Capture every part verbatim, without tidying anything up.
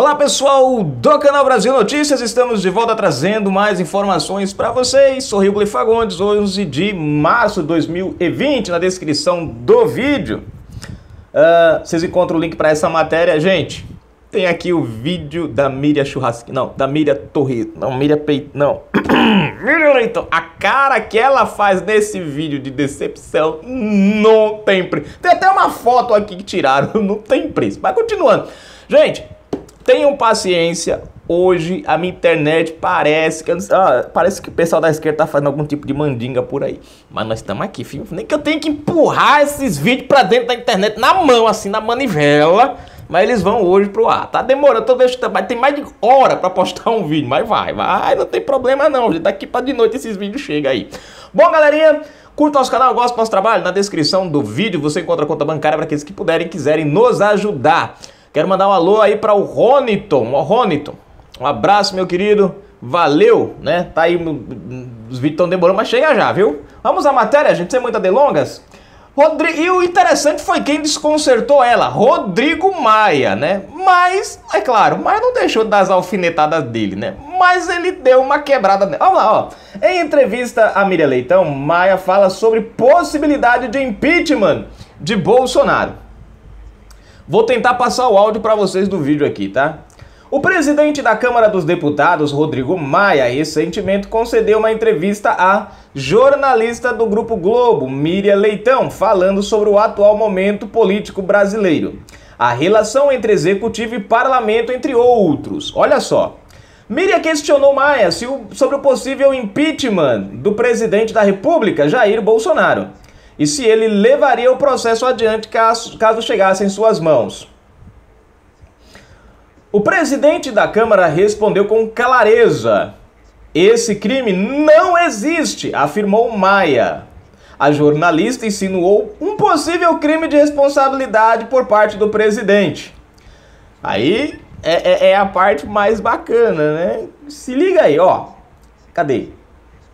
Olá pessoal do canal Brasil Notícias, estamos de volta trazendo mais informações para vocês. Sou Rodrigo Maia Fagundes, onze de março de dois mil e vinte, na descrição do vídeo. Uh, vocês encontram o link para essa matéria, gente. Tem aqui o vídeo da Miriam Churrasquinha, não, da Miriam Torre, não, Miriam Peito, não. Miriam Leitão, a cara que ela faz nesse vídeo de decepção não tem preço. Tem até uma foto aqui que tiraram, não tem preço. Mas continuando, gente, tenham paciência, hoje a minha internet parece que, ah, parece que o pessoal da esquerda tá fazendo algum tipo de mandinga por aí. Mas nós estamos aqui, filho, nem que eu tenho que empurrar esses vídeos pra dentro da internet na mão, assim, na manivela. Mas eles vão hoje pro ar, tá demorando, tô deixando, tem mais de hora pra postar um vídeo, mas vai, vai, não tem problema não, gente. Daqui pra de noite esses vídeos chegam aí. Bom, galerinha, curta nosso canal, gosta do nosso trabalho, na descrição do vídeo você encontra a conta bancária para aqueles que puderem e quiserem nos ajudar. Quero mandar um alô aí para o Roniton, o Roniton, um abraço meu querido, valeu, né, tá aí, os vídeos estão demorando, mas chega já, viu? Vamos à matéria, gente, sem muitas delongas. Rodrigo, e o interessante foi quem desconcertou ela, Rodrigo Maia, né? Mas, é claro, Maia não deixou das alfinetadas dele, né? Mas ele deu uma quebrada nela. Olha lá, ó. Em entrevista a Miriam Leitão, Maia fala sobre possibilidade de impeachment de Bolsonaro. Vou tentar passar o áudio para vocês do vídeo aqui, tá? O presidente da Câmara dos Deputados, Rodrigo Maia, recentemente concedeu uma entrevista à jornalista do Grupo Globo, Miriam Leitão, falando sobre o atual momento político brasileiro, a relação entre executivo e parlamento, entre outros. Olha só, Miriam questionou Maia sobre o possível impeachment do presidente da República, Jair Bolsonaro, e se ele levaria o processo adiante caso, caso chegasse em suas mãos. O presidente da Câmara respondeu com clareza: esse crime não existe, afirmou Maia. A jornalista insinuou um possível crime de responsabilidade por parte do presidente. Aí é, é, é a parte mais bacana, né? Se liga aí, ó. Cadê?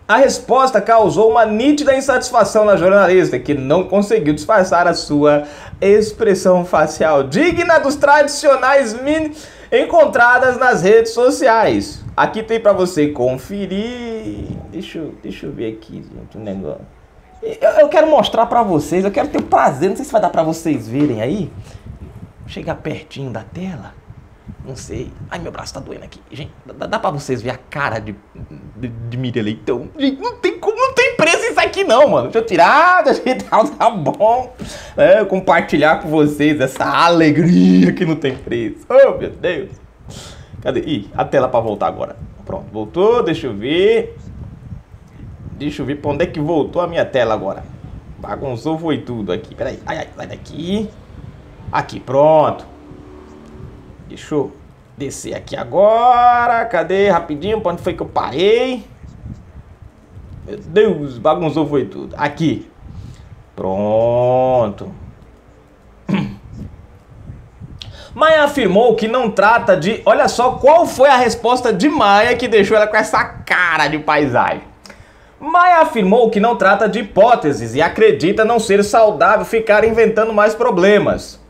A resposta causou uma nítida insatisfação na jornalista, que não conseguiu disfarçar a sua expressão facial, digna dos tradicionais memes encontradas nas redes sociais. Aqui tem pra você conferir. Deixa eu, deixa eu ver aqui, gente, um negócio. Eu, eu quero mostrar pra vocês, eu quero ter o prazer, não sei se vai dar pra vocês verem aí. Chegar pertinho da tela. Não sei. Ai, meu braço tá doendo aqui. Gente, dá, dá pra vocês ver a cara de, de, de Miriam Leitão? Gente, não tem como, não tem preço isso aqui não, mano. Deixa eu tirar, deixa eu tirar, tá bom. É, compartilhar com vocês essa alegria que não tem preço. Oh, meu Deus. Cadê? Ih, a tela pra voltar agora. Pronto, voltou, deixa eu ver. Deixa eu ver pra onde é que voltou a minha tela agora. Bagunçou, foi tudo aqui. Peraí, ai, ai, sai daqui. Aqui, pronto. Deixa eu descer aqui agora. Cadê? Rapidinho, pra onde foi que eu parei? Meu Deus, bagunçou foi tudo. Aqui. Pronto. Maia afirmou que não trata de... Olha só qual foi a resposta de Maia que deixou ela com essa cara de paisagem. Maia afirmou que não trata de hipóteses e acredita não ser saudável ficar inventando mais problemas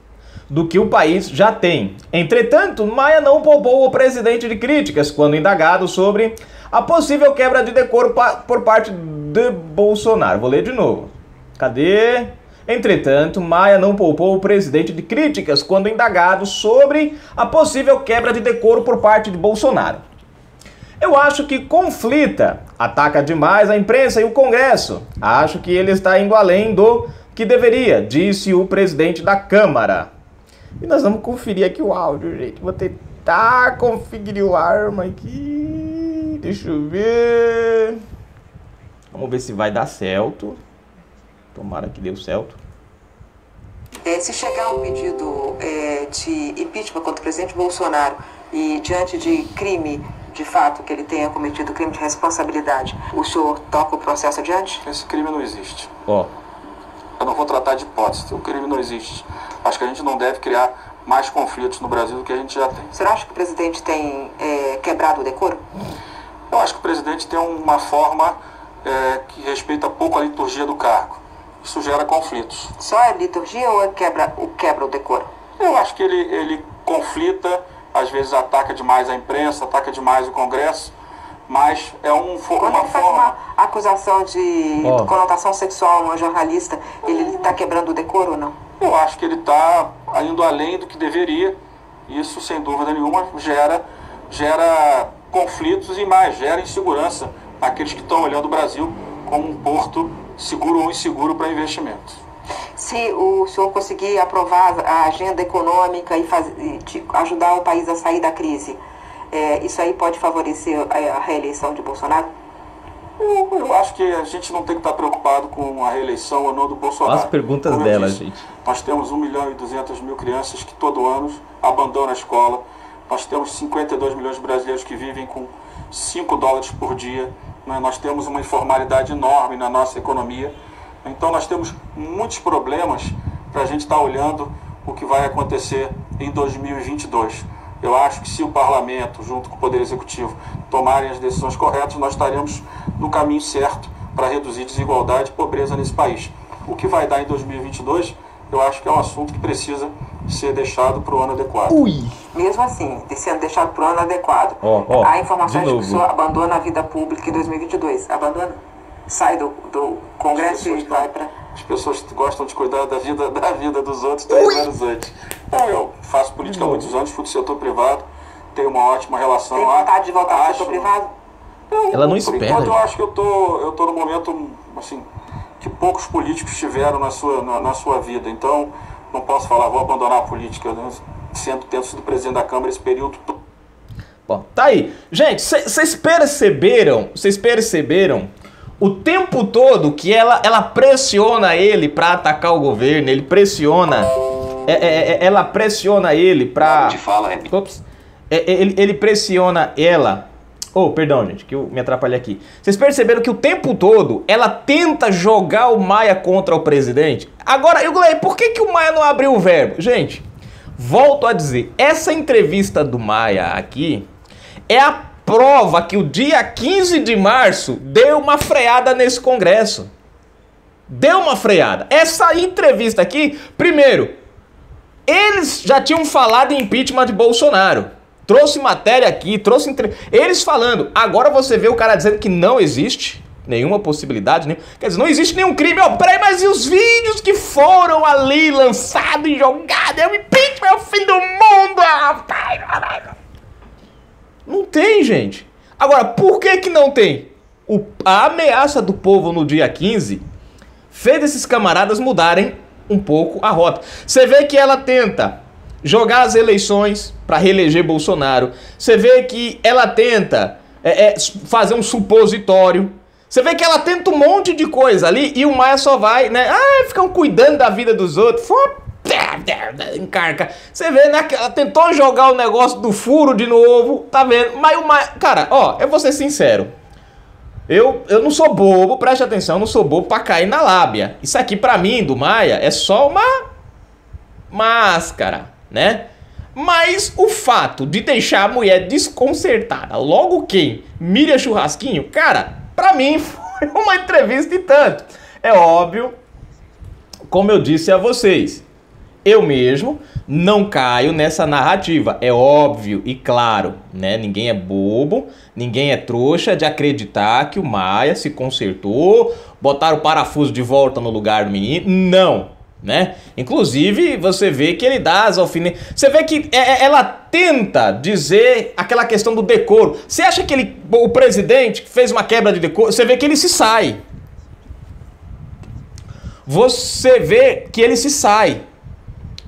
do que o país já tem. Entretanto, Maia não poupou o presidente de críticas quando indagado sobre a possível quebra de decoro por parte de Bolsonaro. Vou ler de novo. Cadê? Entretanto, Maia não poupou o presidente de críticas quando indagado sobre a possível quebra de decoro por parte de Bolsonaro. Eu acho que conflita, ataca demais a imprensa e o Congresso. Acho que ele está indo além do que deveria, disse o presidente da Câmara. E nós vamos conferir aqui o áudio, gente. Vou tentar conferir o arma aqui. Deixa eu ver. Vamos ver se vai dar certo. Tomara que deu certo. É, se chegar um pedido é, de impeachment contra o presidente Bolsonaro e diante de crime, de fato, que ele tenha cometido crime de responsabilidade, o senhor toca o processo adiante? Esse crime não existe. Ó. Oh. Eu não vou tratar de hipótese, o crime não existe. Acho que a gente não deve criar mais conflitos no Brasil do que a gente já tem. Você acha que o presidente tem é, quebrado o decoro? Eu acho que o presidente tem uma forma é, que respeita pouco a liturgia do cargo. Isso gera conflitos. Só a liturgia ou é quebra, o quebra o decoro? Eu acho que ele, ele conflita às vezes ataca demais a imprensa, ataca demais o Congresso, mas é um, uma forma... Uma acusação de oh. conotação sexual a um jornalista, ele está quebrando o decoro ou não? Eu acho que ele está indo além do que deveria. Isso, sem dúvida nenhuma, gera, gera conflitos e mais, gera insegurança naqueles que estão olhando o Brasil como um porto seguro ou inseguro para investimentos. Se o senhor conseguir aprovar a agenda econômica e, faz, e ajudar o país a sair da crise, é, isso aí pode favorecer a reeleição de Bolsonaro? Eu, eu acho que a gente não tem que estar preocupado com a reeleição ou não do Bolsonaro. As perguntas Como dela, disse, gente. Nós temos um milhão e duzentas mil crianças que todo ano abandonam a escola. Nós temos cinquenta e dois milhões de brasileiros que vivem com cinco dólares por dia. Nós temos uma informalidade enorme na nossa economia. Então nós temos muitos problemas para a gente estar olhando o que vai acontecer em dois mil e vinte e dois. Eu acho que se o Parlamento, junto com o Poder Executivo, tomarem as decisões corretas, nós estaremos no caminho certo para reduzir desigualdade e pobreza nesse país. O que vai dar em dois mil e vinte e dois, eu acho que é um assunto que precisa ser deixado para o ano adequado. Ui. Mesmo assim, sendo deixado para o ano adequado, oh, oh, há informações de, de que o senhor abandona a vida pública em dois mil e vinte e dois. Abandona? Sai do, do Congresso e vai para... As pessoas gostam de cuidar da vida, da vida dos outros três Ui. anos antes. Bom, eu faço política há muitos anos, fui do setor privado, tenho uma ótima relação lá. Tem vontade lá, de voltar para o setor privado? Eu, Ela não espera. Enquanto, eu acho que eu tô, eu tô num momento assim, que poucos políticos tiveram na sua, na, na sua vida. Então, não posso falar, vou abandonar a política, né? Sendo, tendo sido presidente da Câmara esse período todo. Bom, tá aí. Gente, vocês perceberam, vocês perceberam o tempo todo que ela, ela pressiona ele pra atacar o governo, ele pressiona, é, é, é, ela pressiona ele pra... Fala, é... Ops, é, ele, ele pressiona ela... Oh, perdão, gente, que eu me atrapalhei aqui. Vocês perceberam que o tempo todo ela tenta jogar o Maia contra o presidente? Agora, eu falei, por que, que o Maia não abriu o verbo? Gente, volto a dizer, essa entrevista do Maia aqui é a prova que o dia quinze de março deu uma freada nesse Congresso. Deu uma freada. Essa entrevista aqui, primeiro, eles já tinham falado em impeachment de Bolsonaro. Trouxe matéria aqui, trouxe... Entre... Eles falando, agora você vê o cara dizendo que não existe nenhuma possibilidade, nenhum... quer dizer, não existe nenhum crime. Oh, peraí, mas e os vídeos que foram ali lançados e jogados? É o impeachment, é o fim do mundo, rapaz! Não tem, gente. Agora, por que que não tem? O, a ameaça do povo no dia quinze fez esses camaradas mudarem um pouco a rota. Você vê que ela tenta jogar as eleições para reeleger Bolsonaro. Você vê que ela tenta é, é, fazer um supositório. Você vê que ela tenta um monte de coisa ali e o Maia só vai, né? Ah, ficam cuidando da vida dos outros. Foda-se. Encarca. Você vê, né? Ela tentou jogar o negócio do furo de novo, tá vendo? Mas o Maia... Cara, ó, eu vou ser sincero. Eu, eu não sou bobo, preste atenção, eu não sou bobo pra cair na lábia. Isso aqui, pra mim, do Maia, é só uma máscara, né? Mas o fato de deixar a mulher desconcertada, logo quem? Miriam Churrasquinho? Cara, pra mim foi uma entrevista e tanto. É óbvio, como eu disse a vocês, eu mesmo não caio nessa narrativa, é óbvio e claro, né? Ninguém é bobo, ninguém é trouxa de acreditar que o Maia se consertou, botaram o parafuso de volta no lugar do menino, não, né? Inclusive, você vê que ele dá as alfinetas, você vê que ela tenta dizer aquela questão do decoro. Você acha que ele, o presidente fez uma quebra de decoro? Você vê que ele se sai. Você vê que ele se sai.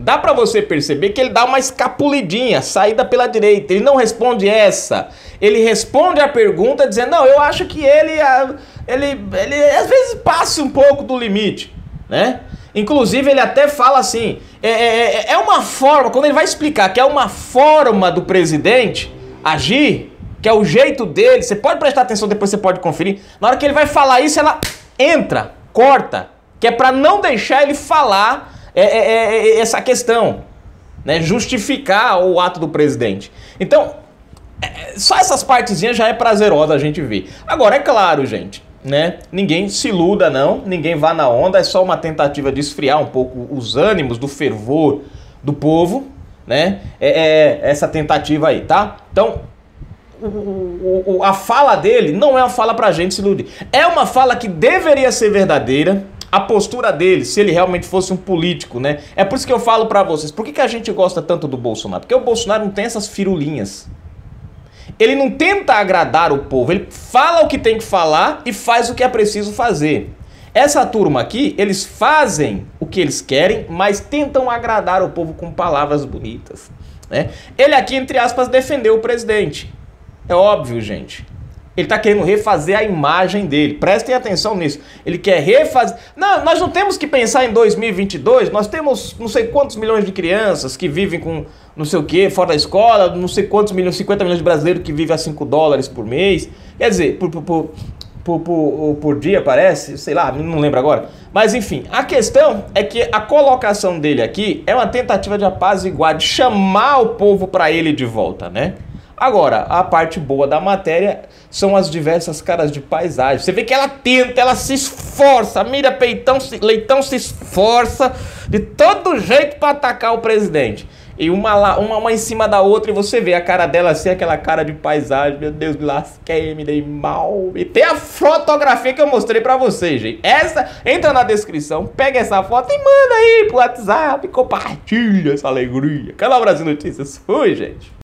Dá pra você perceber que ele dá uma escapulidinha, saída pela direita. Ele não responde essa. Ele responde a pergunta dizendo, não, eu acho que ele, ele, ele às vezes passa um pouco do limite, né? Inclusive, ele até fala assim, é, é, é uma forma, quando ele vai explicar que é uma forma do presidente agir, que é o jeito dele, você pode prestar atenção, depois você pode conferir. Na hora que ele vai falar isso, ela entra, corta, que é pra não deixar ele falar... É, é, é, é essa questão, né? Justificar o ato do presidente. Então, é, só essas partezinhas já é prazerosa a gente ver. Agora, é claro, gente, né? Ninguém se iluda, não. Ninguém vá na onda. É só uma tentativa de esfriar um pouco os ânimos do fervor do povo, né? É, é, essa tentativa aí, tá? Então, o, o, a fala dele não é uma fala pra gente se iludir. É uma fala que deveria ser verdadeira, a postura dele, se ele realmente fosse um político, né? É por isso que eu falo pra vocês, por que, que a gente gosta tanto do Bolsonaro? Porque o Bolsonaro não tem essas firulinhas. Ele não tenta agradar o povo, ele fala o que tem que falar e faz o que é preciso fazer. Essa turma aqui, eles fazem o que eles querem, mas tentam agradar o povo com palavras bonitas, né? Ele aqui, entre aspas, defendeu o presidente. É óbvio, gente. Ele tá querendo refazer a imagem dele. Prestem atenção nisso. Ele quer refazer... Não, nós não temos que pensar em dois mil e vinte e dois. Nós temos não sei quantos milhões de crianças que vivem com não sei o que, fora da escola. Não sei quantos milhões, cinquenta milhões de brasileiros que vivem a cinco dólares por mês. Quer dizer, por, por, por, por, por, por dia, parece. Sei lá, não lembro agora. Mas enfim, a questão é que a colocação dele aqui é uma tentativa de apaziguar, de chamar o povo para ele de volta, né? Agora, a parte boa da matéria são as diversas caras de paisagem. Você vê que ela tenta, ela se esforça, a Miriam Leitão se esforça de todo jeito para atacar o presidente. E uma, lá, uma, uma em cima da outra, e você vê a cara dela assim, aquela cara de paisagem. Meu Deus, me lasquei, me dei mal. E tem a fotografia que eu mostrei pra vocês, gente. Essa, entra na descrição, pega essa foto e manda aí pro WhatsApp, compartilha essa alegria. Canal Brasil Notícias, fui, gente.